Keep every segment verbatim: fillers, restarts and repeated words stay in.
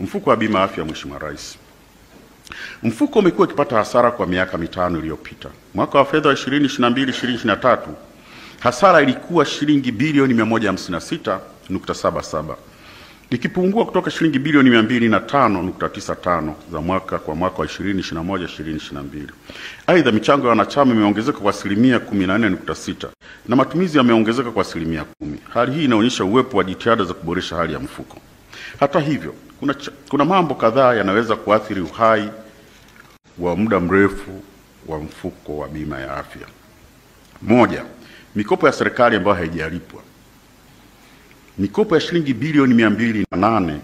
Mfuko wa bima afya, Mheshimiwa Rais. Mfuko umekuwa ukipata hasara kwa miaka mitano iliyopita. Mwaka wa fedha ishirini ishirini na mbili ishirini ishirini na tatu hasara ilikuwa shilingi bilioni mia moja hamsini na sita nukta saba saba, ikipungua kutoka shilingi bilioni mia mbili na tano nukta tisa tano za mwaka kwa mwaka wa ishirini ishirini na moja ishirini ishirini na mbili. Aidha, michango ya wanachama imeongezeka kwa asilimia kumi na nne nukta sita na matumizi yameongezeka kwa asilimia kumi. Hali hii inaonyesha uwepo wa jitihada za kuboresha hali ya mfuko. Hata hivyo, kuna, kuna mambo kadhaa yanaweza kuathiri uhai wa muda mrefu wa mfuko wa bima ya afya. Moja, mikopo ya serikali ambayo haijalipwa. Mikopo ya shilingi bilioni mia mbili na nane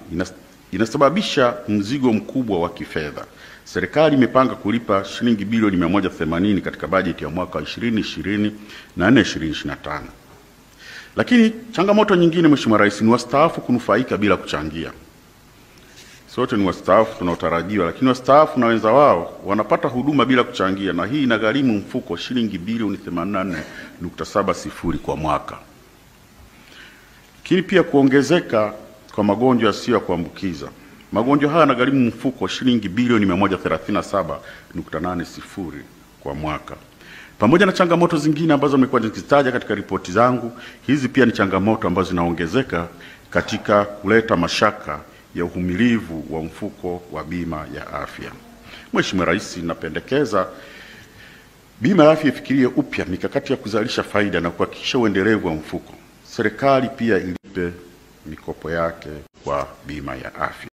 inasababisha mzigo mkubwa wa kifedha. Serikali imepanga kulipa shilingi bilioni mia moja themanini katika bajeti ya mwaka ishirini ishirini na nne ishirini ishirini na tano. Lakini changamoto nyingine, Mheshimiwa Rais, ni wastaafu kunufaika bila kuchangia. Sote ni wastaafu tunaotarajiwa, lakini wastaafu na wenza wao wanapata huduma bila kuchangia, na hii inagharimu mfuko shilingi bilioni themanini na nane nukta saba sifuri kwa mwaka. Lakini pia kuongezeka kwa magonjwa yasiyo ya kuambukiza. Magonjwa haya yanagharimu mfuko shilingi bilioni mia moja thelathini na saba nukta nane sifuri kwa mwaka. Pamoja na changamoto zingine ambazo nimekuwa nikizitaja katika ripoti zangu, hizi pia ni changamoto ambazo zinaongezeka katika kuleta mashaka ya uhimilivu wa mfuko wa bima ya afya. Mheshimiwa Rais, napendekeza bima ya afya ifikirie upya mikakati ya kuzalisha faida na kuhakikisha uendelevu wa mfuko. Serikali pia ilipe mikopo yake kwa bima ya afya.